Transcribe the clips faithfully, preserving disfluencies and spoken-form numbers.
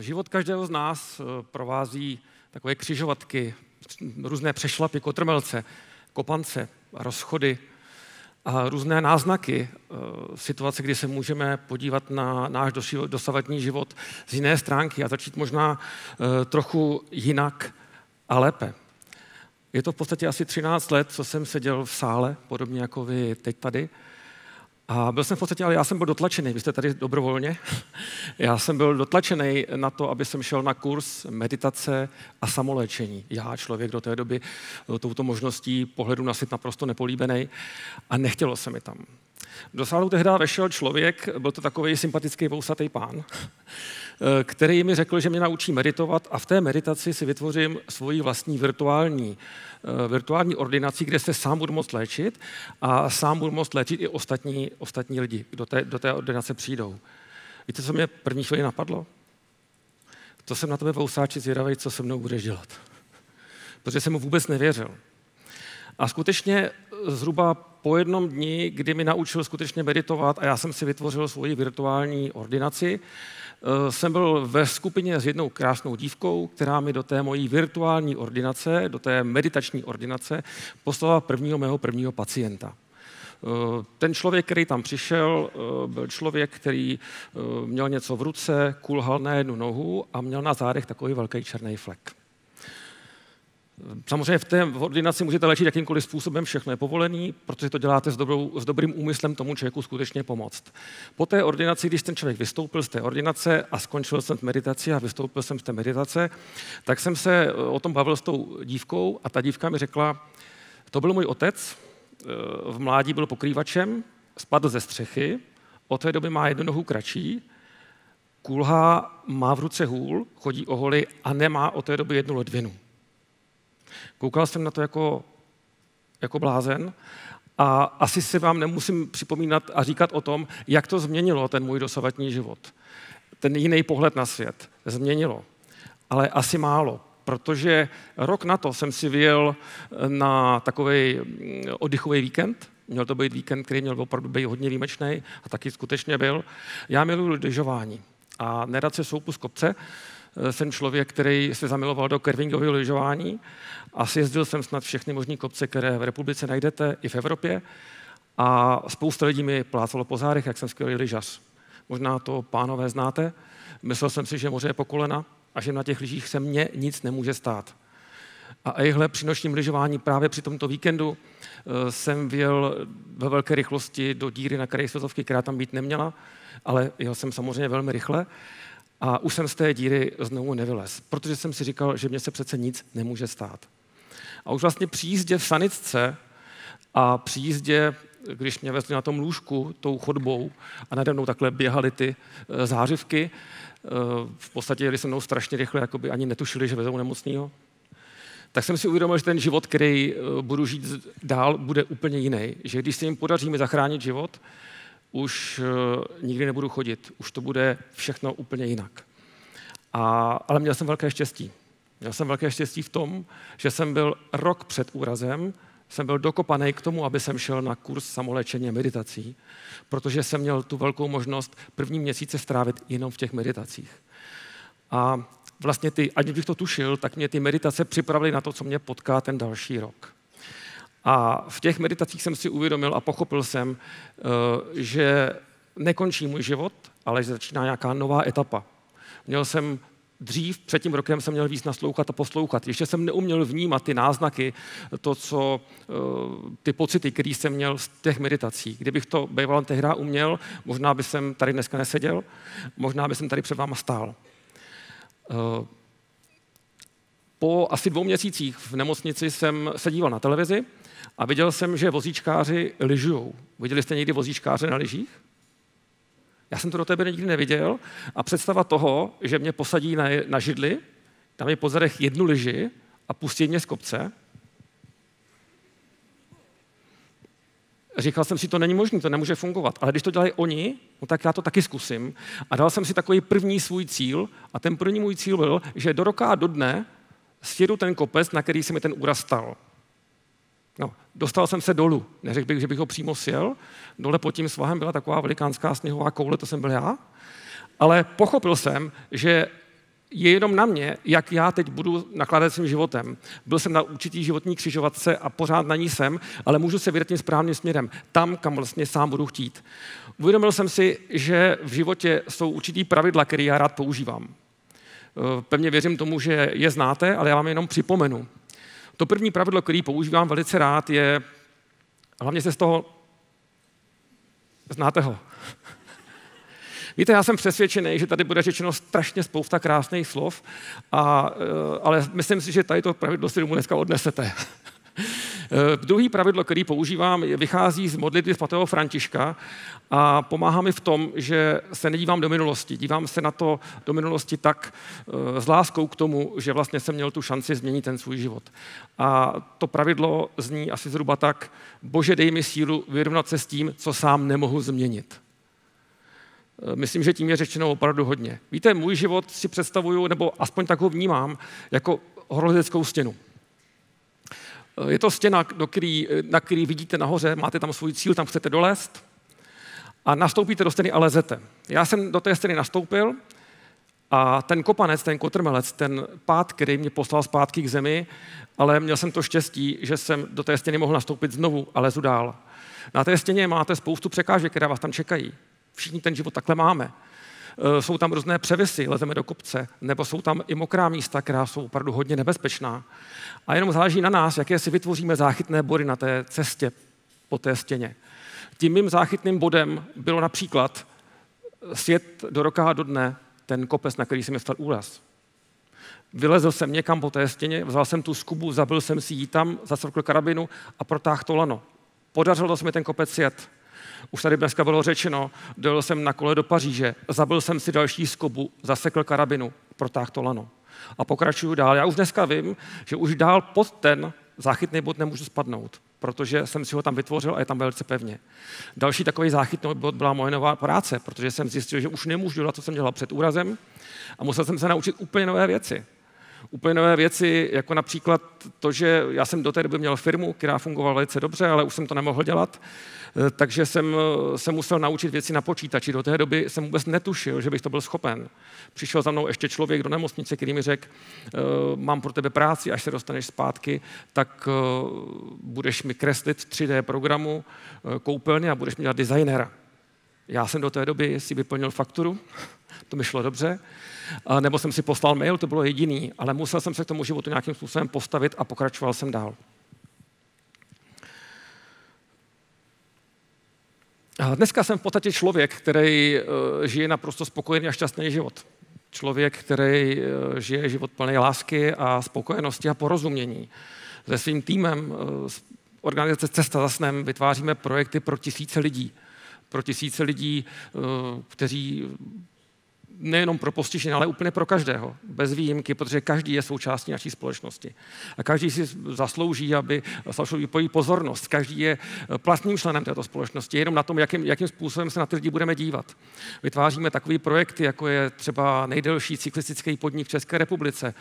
Život každého z nás provází takové křižovatky, různé přešlapy, kotrmelce, kopance, rozchody a různé náznaky situace, kdy se můžeme podívat na náš dosavadní život z jiné stránky a začít možná trochu jinak a lépe. Je to v podstatě asi třináct let, co jsem seděl v sále, podobně jako vy teď tady. A byl jsem v podstatě, ale já jsem byl dotlačený, vy jste tady dobrovolně. Já jsem byl dotlačený na to, aby jsem šel na kurz meditace a samoléčení. Já, člověk do té doby, touto možností pohledu na svět naprosto nepolíbený, a nechtělo se mi tam. Do sálu tehdy vešel člověk, byl to takový sympatický vousatý pán, který mi řekl, že mě naučí meditovat a v té meditaci si vytvořím svoji vlastní virtuální, virtuální ordinaci, kde se sám budu moct léčit a sám budu moct léčit i ostatní, ostatní lidi, kdo té, do té ordinace přijdou. Víte, co mě první chvíli napadlo? To jsem na tebe vousáči zvědavej, co se mnou budeš dělat. Protože jsem mu vůbec nevěřil. A skutečně zhruba po jednom dni, kdy mi naučil skutečně meditovat a já jsem si vytvořil svoji virtuální ordinaci, jsem byl ve skupině s jednou krásnou dívkou, která mi do té mojí virtuální ordinace, do té meditační ordinace, poslala prvního mého prvního pacienta. Ten člověk, který tam přišel, byl člověk, který měl něco v ruce, kulhal na jednu nohu a měl na zádech takový velký černý flek. Samozřejmě v té ordinaci můžete léčit jakýmkoliv způsobem, všechno je povolený, protože to děláte s, dobrou, s dobrým úmyslem tomu člověku skutečně pomoct. Po té ordinaci, když ten člověk vystoupil z té ordinace a skončil jsem meditaci a vystoupil jsem z té meditace, tak jsem se o tom bavil s tou dívkou a ta dívka mi řekla, to byl můj otec, v mládí byl pokrývačem, spadl ze střechy, od té doby má jednu nohu kratší, kulhá, má v ruce hůl, chodí o holy a nemá od té doby jednu ledvinu. Koukal jsem na to jako, jako blázen a asi se vám nemusím připomínat a říkat o tom, jak to změnilo ten můj dosavadní život. Ten jiný pohled na svět změnilo, ale asi málo, protože rok na to jsem si vyjel na takový oddychový víkend. Měl to být víkend, který měl opravdu být hodně výjimečný a taky skutečně byl. Já miluji lyžování a nerad se soupu z kopce. Jsem člověk, který se zamiloval do curlingového lyžování a sjezdil jsem snad všechny možné kopce, které v republice najdete i v Evropě a spousta lidí mi plácalo po zádech, jak jsem skvělý lyžař. Možná to pánové znáte, myslel jsem si, že moře je po kolena a že na těch lyžích se mně nic nemůže stát. A ejhle, při nočním lyžování právě při tomto víkendu jsem vjel ve velké rychlosti do díry na kraji světovky, která tam být neměla, ale jel jsem samozřejmě velmi rychle. A už jsem z té díry znovu nevylez, protože jsem si říkal, že mě se přece nic nemůže stát. A už vlastně při jízdě v sanitce a při jízdě, když mě vezli na tom lůžku tou chodbou a nade mnou takhle běhaly ty zářivky, v podstatě jeli se mnou strašně rychle, jako by ani netušili, že vezou nemocnýho, tak jsem si uvědomil, že ten život, který budu žít dál, bude úplně jiný. Že když se jim podaří mi zachránit život, už nikdy nebudu chodit, už to bude všechno úplně jinak. A, ale měl jsem velké štěstí. Měl jsem velké štěstí v tom, že jsem byl rok před úrazem, jsem byl dokopaný k tomu, aby jsem šel na kurz samoléčení meditací, protože jsem měl tu velkou možnost první měsíce strávit jenom v těch meditacích. A vlastně ty, ať bych to tušil, tak mě ty meditace připravily na to, co mě potká ten další rok. A v těch meditacích jsem si uvědomil a pochopil jsem, že nekončí můj život, ale že začíná nějaká nová etapa. Měl jsem dřív, před tím rokem jsem měl víc naslouchat a poslouchat. Ještě jsem neuměl vnímat ty náznaky, to, co, ty pocity, které jsem měl z těch meditací. Kdybych to býval tehdy uměl, možná by jsem tady dneska neseděl, možná by jsem tady před váma stál. Po asi dvou měsících v nemocnici jsem se díval na televizi a viděl jsem, že vozíčkáři lyžujou. Viděli jste někdy vozíčkáře na lyžích? Já jsem to do tebe nikdy neviděl a představa toho, že mě posadí na, na židli, tam je po zadech jednu lyži a pustí mě z kopce. Říkal jsem si, to není možné, to nemůže fungovat, ale když to dělají oni, no tak já to taky zkusím. A dal jsem si takový první svůj cíl a ten první můj cíl byl, že do roka a do dne sjedu ten kopec, na který se mi ten úraz stal. No, dostal jsem se dolů. Neřekl bych, že bych ho přímo sjel. Dole pod tím svahem byla taková velikánská sněhová koule, to jsem byl já. Ale pochopil jsem, že je jenom na mě, jak já teď budu nakládat svým životem. Byl jsem na určitý životní křižovatce a pořád na ní jsem, ale můžu se vydat tím správným směrem, tam, kam vlastně sám budu chtít. Uvědomil jsem si, že v životě jsou určitý pravidla, které já rád používám. Pevně věřím tomu, že je znáte, ale já vám jenom připomenu. To první pravidlo, které používám velice rád, je, hlavně se z toho, znáte ho. Víte, já jsem přesvědčený, že tady bude řečeno strašně spousta krásných slov, a, ale myslím si, že tady to pravidlo si domů dneska odnesete. Druhý pravidlo, který používám, vychází z modlitby svatého Františka a pomáhá mi v tom, že se nedívám do minulosti. Dívám se na to do minulosti tak s láskou k tomu, že vlastně jsem měl tu šanci změnit ten svůj život. A to pravidlo zní asi zhruba tak: Bože, dej mi sílu vyrovnat se s tím, co sám nemohu změnit. Myslím, že tím je řečeno opravdu hodně. Víte, můj život si představuju, nebo aspoň tak ho vnímám, jako horolezeckou stěnu. Je to stěna, do který, na který vidíte nahoře, máte tam svůj cíl, tam chcete dolézt a nastoupíte do stěny a lezete. Já jsem do té stěny nastoupil a ten kopanec, ten kotrmelec, ten pád, který mě poslal zpátky k zemi, ale měl jsem to štěstí, že jsem do té stěny mohl nastoupit znovu a lezu dál. Na té stěně máte spoustu překážek, které vás tam čekají. Všichni ten život takhle máme. Jsou tam různé převisy, lezeme do kopce, nebo jsou tam i mokrá místa, která jsou opravdu hodně nebezpečná. A jenom záleží na nás, jaké si vytvoříme záchytné body na té cestě po té stěně. Tím mým záchytným bodem bylo například sjet do roka a do dne ten kopec, na který jsem měl úraz. Vylezl jsem někam po té stěně, vzal jsem tu skubu, zabil jsem si ji tam, zacvrkl karabinu a protáhl to lano. Podařilo se mi ten kopec sjet. Už tady dneska bylo řečeno, dojel jsem na kole do Paříže, zabil jsem si další skobu, zasekl karabinu, protáhl to lano. A pokračuju dál. Já už dneska vím, že už dál pod ten záchytný bod nemůžu spadnout, protože jsem si ho tam vytvořil a je tam velice pevně. Další takový záchytný bod byla moje nová práce, protože jsem zjistil, že už nemůžu dělat, co jsem dělal před úrazem a musel jsem se naučit úplně nové věci. Úplně nové věci, jako například to, že já jsem do té doby měl firmu, která fungovala velice dobře, ale už jsem to nemohl dělat, takže jsem se musel naučit věci na počítači. Do té doby jsem vůbec netušil, že bych to byl schopen. Přišel za mnou ještě člověk do nemocnice, který mi řekl, mám pro tebe práci, až se dostaneš zpátky, tak budeš mi kreslit v tři dé programu koupelny a budeš mi dělat designéra. Já jsem do té doby si vyplnil fakturu, to mi šlo dobře, nebo jsem si poslal mail, to bylo jediný, ale musel jsem se k tomu životu nějakým způsobem postavit a pokračoval jsem dál. Dneska jsem v podstatě člověk, který žije naprosto spokojený a šťastný život. Člověk, který žije život plný lásky a spokojenosti a porozumění. Se svým týmem z organizace Cesta za snem vytváříme projekty pro tisíce lidí. Pro tisíce lidí, kteří nejenom pro postižené, ale úplně pro každého, bez výjimky, protože každý je součástí naší společnosti. A každý si zaslouží, aby zasloužil pozornost. Každý je platným členem této společnosti, jenom na tom, jakým, jakým způsobem se na ty lidi budeme dívat. Vytváříme takové projekty, jako je třeba nejdelší cyklistický podnik v České republice,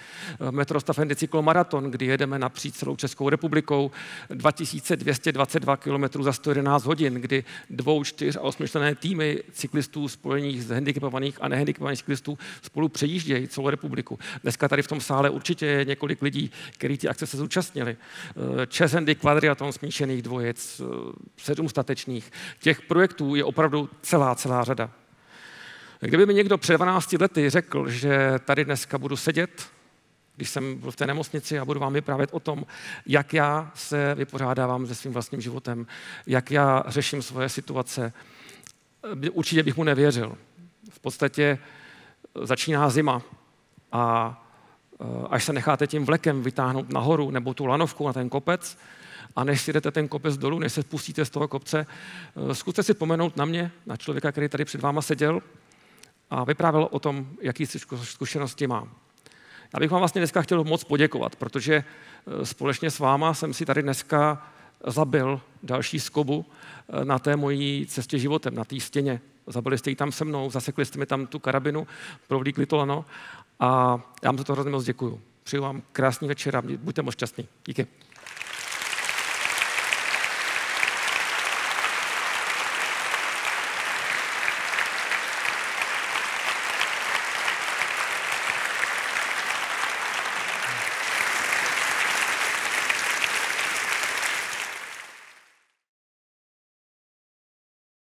Metrostav Hendicykl Maraton, kdy jedeme napříč celou Českou republikou, dva tisíce dvě stě dvacet dva kilometrů za sto jedenáct hodin, kdy dvou, čtyř a osmičlenné týmy cyklistů spojených z handicapovaných a nehandicapovaných cyklistů spolu přejíždějí celou republiku. Dneska tady v tom sále určitě je několik lidí, kteří ty akce se zúčastnili. Česendy, kvadriathlon, smíšených dvojec, sedm statečných. Těch projektů je opravdu celá, celá řada. Kdyby mi někdo před dvanácti lety řekl, že tady dneska budu sedět, když jsem byl v té nemocnici a budu vám vyprávět o tom, jak já se vypořádávám se svým vlastním životem, jak já řeším svoje situace, určitě bych mu nevěřil. V podstatě začíná zima a až se necháte tím vlekem vytáhnout nahoru nebo tu lanovku na ten kopec a než si jdete ten kopec dolů, než se spustíte z toho kopce, zkuste si vzpomenout na mě, na člověka, který tady před váma seděl a vyprávěl o tom, jaký zkušenosti mám. Já bych vám vlastně dneska chtěl moc poděkovat, protože společně s váma jsem si tady dneska zabil další skobu na té mojí cestě životem, na té stěně. Zabili jste ji tam se mnou, zasekli jste mi tam tu karabinu, provlíkli to lano a já vám za to hrozně moc děkuju. Přeju vám krásný večer a buďte moc šťastní. Díky.